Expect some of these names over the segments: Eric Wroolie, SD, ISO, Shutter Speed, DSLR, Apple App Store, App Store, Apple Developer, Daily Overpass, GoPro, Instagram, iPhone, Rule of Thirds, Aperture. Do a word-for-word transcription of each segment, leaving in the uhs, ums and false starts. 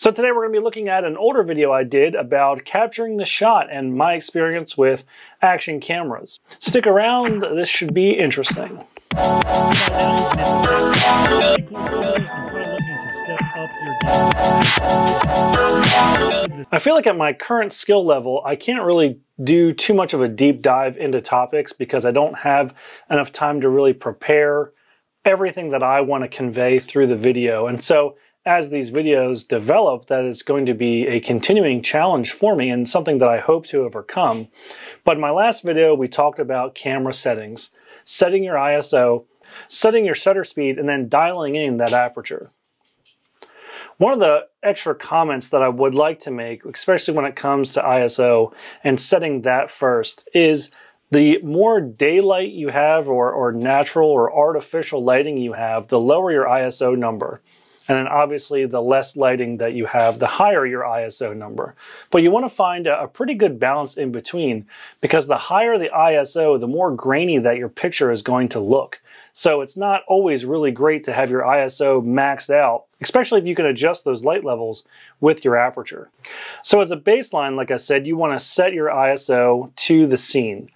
So today we're going to be looking at an older video I did about capturing the shot and my experience with action cameras. Stick around, this should be interesting. I feel like at my current skill level, I can't really do too much of a deep dive into topics because I don't have enough time to really prepare everything that I want to convey through the video. And so as these videos develop, that is going to be a continuing challenge for me and something that I hope to overcome. But in my last video, we talked about camera settings, setting your I S O, setting your shutter speed, and then dialing in that aperture. One of the extra comments that I would like to make, especially when it comes to I S O and setting that first, is the more daylight you have or, or natural or artificial lighting you have, the lower your I S O number. And then obviously the less lighting that you have, the higher your I S O number. But you want to find a, a pretty good balance in between, because the higher the I S O, the more grainy that your picture is going to look. So it's not always really great to have your I S O maxed out, especially if you can adjust those light levels with your aperture. So as a baseline, like I said, you want to set your I S O to the scene,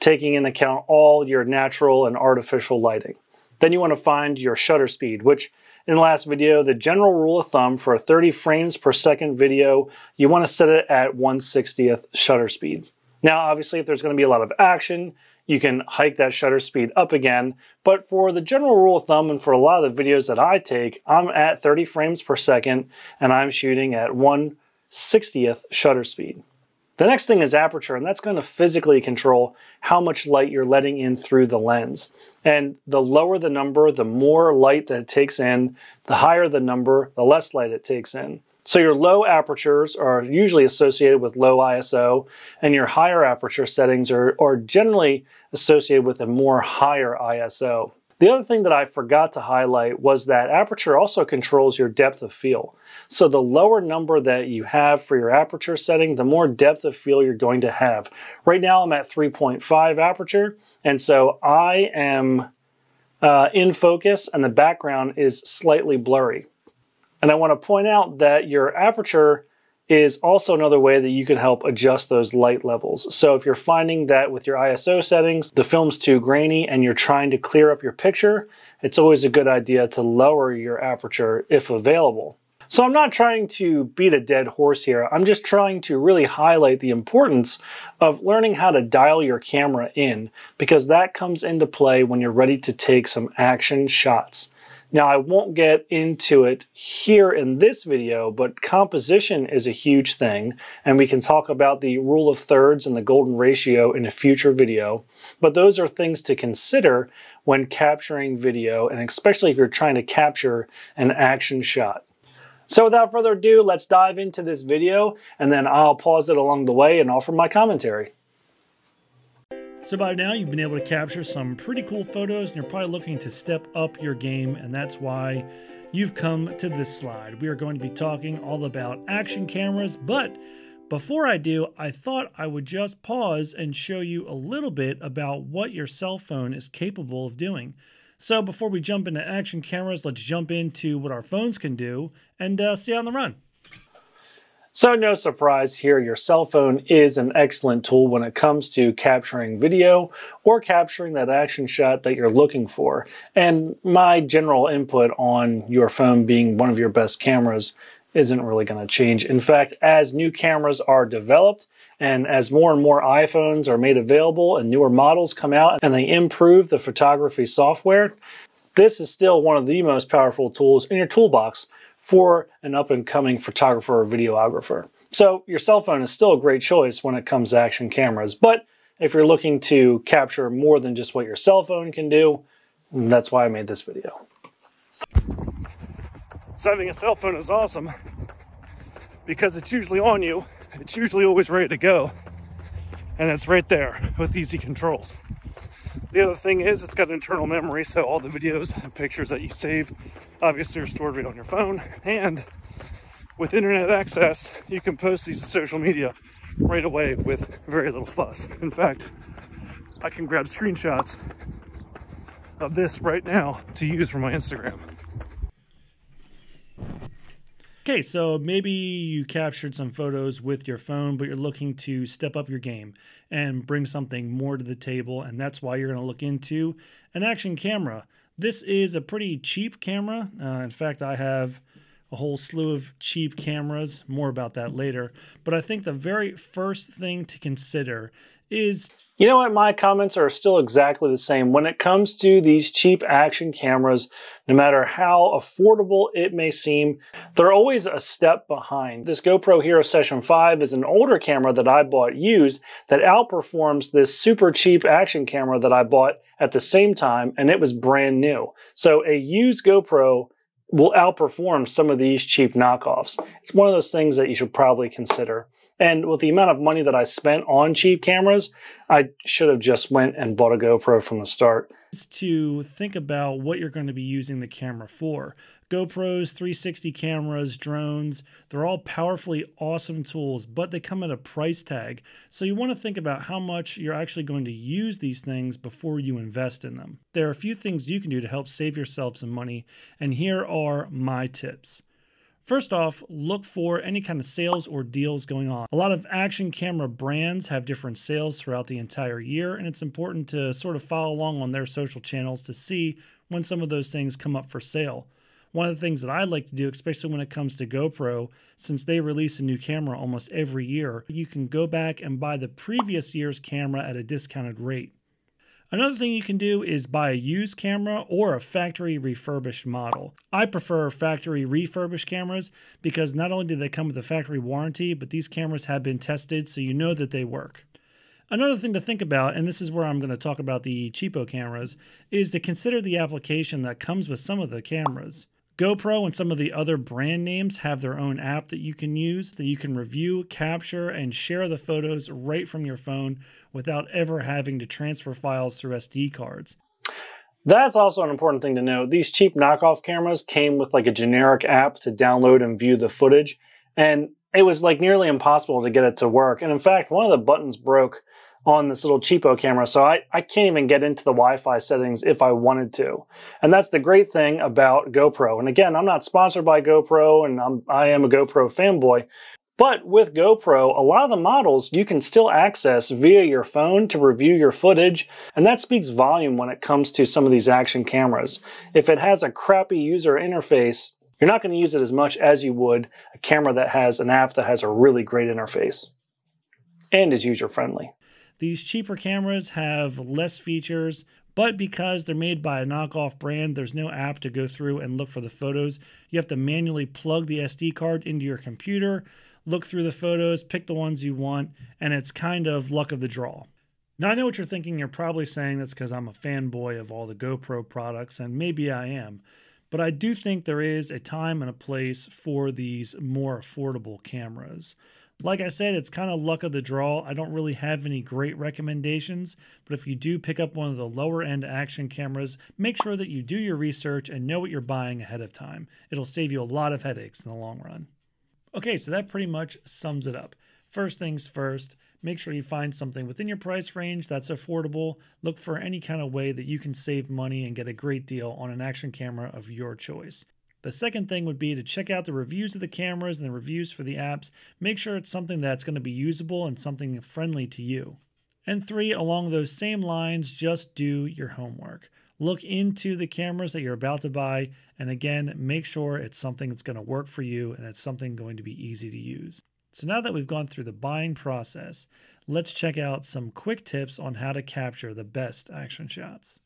taking into account all your natural and artificial lighting. Then you want to find your shutter speed, which in the last video, the general rule of thumb for a thirty frames per second video, you want to set it at one sixtieth shutter speed. Now, obviously, if there's going to be a lot of action, you can hike that shutter speed up again. But for the general rule of thumb and for a lot of the videos that I take, I'm at thirty frames per second and I'm shooting at one sixtieth shutter speed. The next thing is aperture, and that's going to physically control how much light you're letting in through the lens. And the lower the number, the more light that it takes in, the higher the number, the less light it takes in. So your low apertures are usually associated with low I S O, and your higher aperture settings are, are generally associated with a more higher I S O. The other thing that I forgot to highlight was that aperture also controls your depth of field. So the lower number that you have for your aperture setting, the more depth of field you're going to have. Right now I'm at three point five aperture, and so I am uh, in focus and the background is slightly blurry. And I want to point out that your aperture is also another way that you can help adjust those light levels. So if you're finding that with your I S O settings, the film's too grainy and you're trying to clear up your picture, it's always a good idea to lower your aperture if available. So I'm not trying to beat a dead horse here. I'm just trying to really highlight the importance of learning how to dial your camera in, because that comes into play when you're ready to take some action shots. Now, I won't get into it here in this video, but composition is a huge thing, and we can talk about the rule of thirds and the golden ratio in a future video. But those are things to consider when capturing video, and especially if you're trying to capture an action shot. So without further ado, let's dive into this video, and then I'll pause it along the way and offer my commentary. So by now you've been able to capture some pretty cool photos and you're probably looking to step up your game, and that's why you've come to this slide. We are going to be talking all about action cameras, but before I do, I thought I would just pause and show you a little bit about what your cell phone is capable of doing. So before we jump into action cameras, let's jump into what our phones can do and uh, see you on the run. So no surprise here, your cell phone is an excellent tool when it comes to capturing video or capturing that action shot that you're looking for. And my general input on your phone being one of your best cameras isn't really going to change. In fact, as new cameras are developed and as more and more iPhones are made available and newer models come out and they improve the photography software, this is still one of the most powerful tools in your toolbox for an up-and-coming photographer or videographer. So your cell phone is still a great choice when it comes to action cameras, but if you're looking to capture more than just what your cell phone can do, that's why I made this video. So having a cell phone is awesome because it's usually on you, it's usually always ready to go, and it's right there with easy controls. The other thing is it's got internal memory, so all the videos and pictures that you save obviously are stored right on your phone. And with internet access, you can post these to social media right away with very little fuss. In fact, I can grab screenshots of this right now to use for my Instagram. Okay, so maybe you captured some photos with your phone, but you're looking to step up your game and bring something more to the table, and that's why you're going to look into an action camera. This is a pretty cheap camera. Uh, in fact, I have a whole slew of cheap cameras. More about that later. But I think the very first thing to consider is... You know what? My comments are still exactly the same. When it comes to these cheap action cameras, no matter how affordable it may seem, they're always a step behind. This GoPro Hero Session five is an older camera that I bought used that outperforms this super cheap action camera that I bought at the same time, and it was brand new. So a used GoPro will outperform some of these cheap knockoffs. It's one of those things that you should probably consider. And with the amount of money that I spent on cheap cameras, I should have just went and bought a GoPro from the start. To think about what you're going to be using the camera for. GoPros, three sixty cameras, drones, they're all powerfully awesome tools, but they come at a price tag. So you want to think about how much you're actually going to use these things before you invest in them. There are a few things you can do to help save yourself some money, and here are my tips. First off, look for any kind of sales or deals going on. A lot of action camera brands have different sales throughout the entire year, and it's important to sort of follow along on their social channels to see when some of those things come up for sale. One of the things that I like to do, especially when it comes to GoPro, since they release a new camera almost every year, you can go back and buy the previous year's camera at a discounted rate. Another thing you can do is buy a used camera or a factory refurbished model. I prefer factory refurbished cameras because not only do they come with a factory warranty, but these cameras have been tested, so you know that they work. Another thing to think about, and this is where I'm going to talk about the cheapo cameras, is to consider the application that comes with some of the cameras. GoPro and some of the other brand names have their own app that you can use, that you can review, capture, and share the photos right from your phone without ever having to transfer files through S D cards. That's also an important thing to know. These cheap knockoff cameras came with like a generic app to download and view the footage, and it was like nearly impossible to get it to work. And in fact, one of the buttons broke on this little cheapo camera, so I, I can't even get into the Wi-Fi settings if I wanted to. And that's the great thing about GoPro. And again, I'm not sponsored by GoPro, and I'm, I am a GoPro fanboy. But with GoPro, a lot of the models you can still access via your phone to review your footage, and that speaks volume when it comes to some of these action cameras. If it has a crappy user interface, you're not going to use it as much as you would a camera that has an app that has a really great interface and is user-friendly. These cheaper cameras have less features, but because they're made by a knockoff brand, there's no app to go through and look for the photos. You have to manually plug the S D card into your computer, look through the photos, pick the ones you want, and it's kind of luck of the draw. Now, I know what you're thinking. You're probably saying that's because I'm a fanboy of all the GoPro products, and maybe I am. But I do think there is a time and a place for these more affordable cameras. Like I said, it's kind of luck of the draw. I don't really have any great recommendations, but if you do pick up one of the lower end action cameras, make sure that you do your research and know what you're buying ahead of time. It'll save you a lot of headaches in the long run. Okay, so that pretty much sums it up. First things first, make sure you find something within your price range that's affordable. Look for any kind of way that you can save money and get a great deal on an action camera of your choice. The second thing would be to check out the reviews of the cameras and the reviews for the apps. Make sure it's something that's going to be usable and something friendly to you. And three, along those same lines, just do your homework. Look into the cameras that you're about to buy, and again, make sure it's something that's going to work for you and it's something going to be easy to use. So now that we've gone through the buying process, let's check out some quick tips on how to capture the best action shots.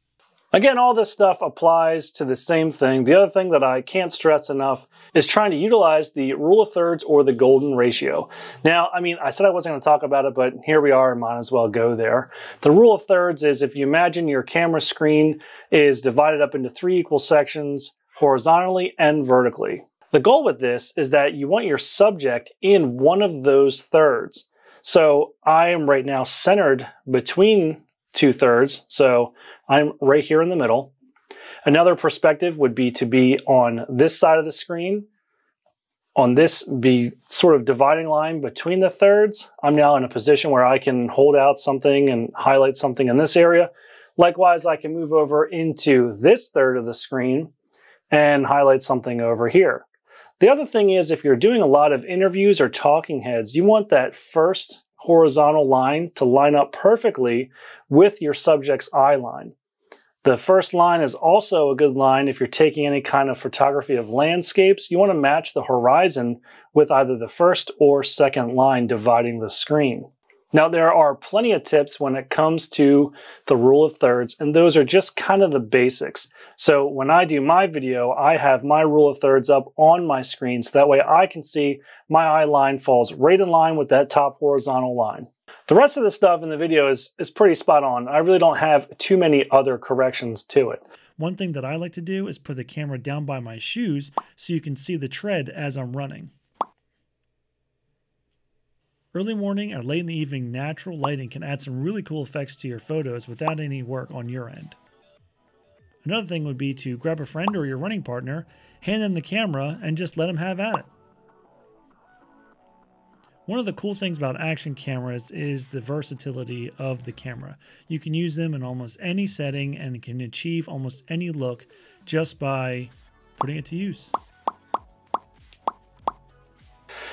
Again, all this stuff applies to the same thing. The other thing that I can't stress enough is trying to utilize the rule of thirds or the golden ratio. Now, I mean, I said I wasn't going to talk about it, but here we are and might as well go there. The rule of thirds is if you imagine your camera screen is divided up into three equal sections horizontally and vertically. The goal with this is that you want your subject in one of those thirds. So I am right now centered between two thirds, so I'm right here in the middle. Another perspective would be to be on this side of the screen. On this be sort of dividing line between the thirds. I'm now in a position where I can hold out something and highlight something in this area. Likewise, I can move over into this third of the screen and highlight something over here. The other thing is, if you're doing a lot of interviews or talking heads, you want that first horizontal line to line up perfectly with your subject's eye line. The first line is also a good line if you're taking any kind of photography of landscapes. You want to match the horizon with either the first or second line dividing the screen. Now, there are plenty of tips when it comes to the rule of thirds, and those are just kind of the basics. So when I do my video, I have my rule of thirds up on my screen, so that way I can see my eye line falls right in line with that top horizontal line. The rest of the stuff in the video is, is pretty spot on. I really don't have too many other corrections to it. One thing that I like to do is put the camera down by my shoes so you can see the tread as I'm running. Early morning or late in the evening, natural lighting can add some really cool effects to your photos without any work on your end. Another thing would be to grab a friend or your running partner, hand them the camera, and just let them have at it. One of the cool things about action cameras is the versatility of the camera. You can use them in almost any setting and can achieve almost any look just by putting it to use.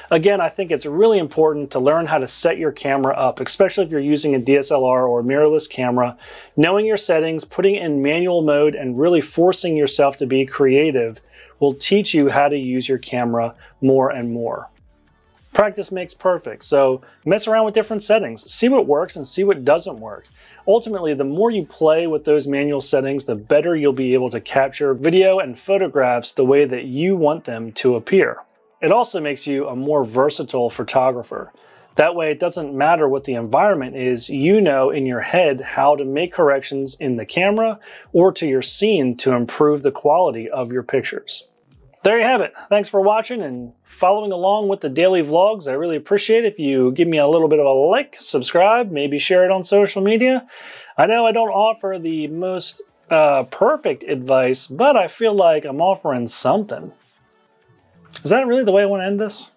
Again, I think it's really important to learn how to set your camera up, especially if you're using a D S L R or a mirrorless camera. Knowing your settings, putting it in manual mode, and really forcing yourself to be creative will teach you how to use your camera more and more. Practice makes perfect, so mess around with different settings. See what works and see what doesn't work. Ultimately, the more you play with those manual settings, the better you'll be able to capture video and photographs the way that you want them to appear. It also makes you a more versatile photographer. That way it doesn't matter what the environment is, you know in your head how to make corrections in the camera or to your scene to improve the quality of your pictures. There you have it. Thanks for watching and following along with the daily vlogs. I really appreciate it if you give me a little bit of a like, subscribe, maybe share it on social media. I know I don't offer the most uh, perfect advice, but I feel like I'm offering something. Is that really the way I want to end this?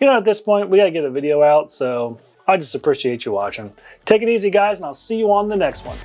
You know, at this point, we got to get a video out, so I just appreciate you watching. Take it easy, guys, and I'll see you on the next one.